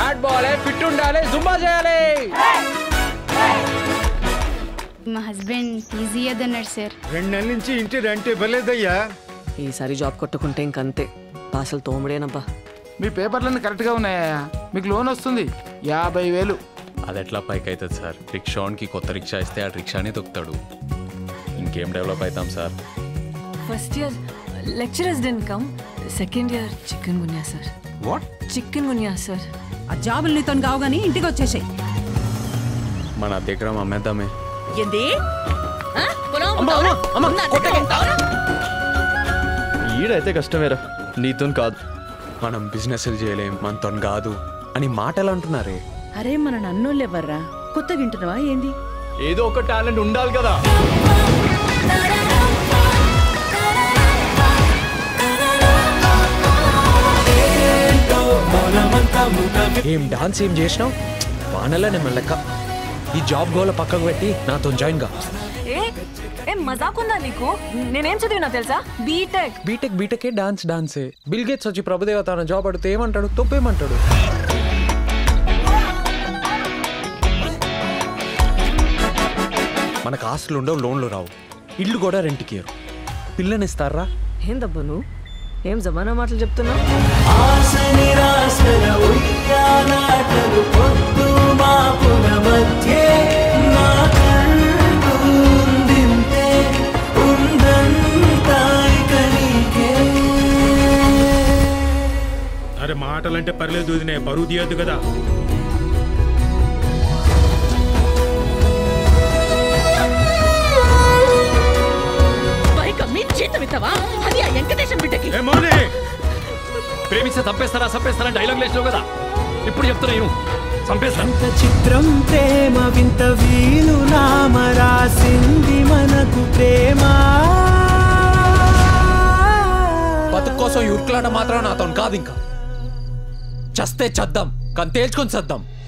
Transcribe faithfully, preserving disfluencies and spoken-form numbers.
Hat ball ఏ fit ఉండాలి, Zumba చేయాలి. మా హస్బెండ్ ఈజీ అదన్నారు సార్. రెండు నెలల నుంచి ఇంటి రెంట్ ఇవ్వలేదయ్యా. ఈసారి జాబ్ కొట్టుకుంటే ఇంకంతే, పాసలు తోముడేనబ్బా. మీ పేపర్లన్నీ కరెక్ట్గా ఉన్నాయా? మీకు లోన్ వస్తుంది యాభై వేలు. అది ఎట్లా పైకి అవుతుంది సార్? రిక్షాకి కొత్త రిక్షా ఇస్తే ఆ రిక్షానే తొక్కుతాడు. ఇంకేం డెవలప్ అవుతాం sir? First year lecturers den come, second year chikungunya sir. What? Chikungunya sir. ఆ జాబులు నీతో కావు కానీ ఇంటికి వచ్చేసాయి. మన దగ్గర అమ్మేద్దామే. ఏంది ఈడైతే కష్టమేరా, నీతో కాదు. మనం బిజినెస్ చేయలేం, మనతో కాదు అని మాట ఎలా అంటున్నారే? అరే మన నన్నోళ్ళు ఎవర్రా, కొత్త వింటున్నావా ఏంది? ఏదో ఒక టాలెంట్ ఉండాలి కదా. ఏం డాన్స్ ఏం చేసినావు? వానలా నేను లెక్క. ఈ జాబ్ గోల పక్కకు పెట్టి నాతో జాయిన్ గా. మజాకుందా నీకు? నేనేం చదివినా తెలుసా? బీటెక్. బీటెక్ బీటెకే డాన్స్ డాన్సే. బిల్ గేట్స్ వచ్చి ప్రభుదేవ తన జాబ్ అడితే ఏమంటాడు? తొప్పేమంటాడు. మనకు ఆస్తులు ఉండవు, లోన్లు రావు, ఇల్లు కూడా రెంట్కి ఇయ్యరు, పిల్లనిస్తారా? ఏం దబ్బా నువ్వు ఏం జమానా మాటలు చెప్తున్నావు? అరే మాటలంటే పర్లేదు, ఇది నే బరువు తీయద్దు కదా. ప్రేమిస్తే చంపేస్తారా చంపేస్తారా డైలాగ్ లేచినావు కదా, ఇప్పుడు చెప్తున్నాను చంపేస్తాను. చిత్రం ప్రేమ వింత వీలు నామ రాసింది మనకు ప్రేమ. బతుకు కోసం ఉరుకులాట మాత్రం నాతో కాదు, ఇంకా చస్తే చద్దాం కానీ తేల్చుకొని చద్దాం.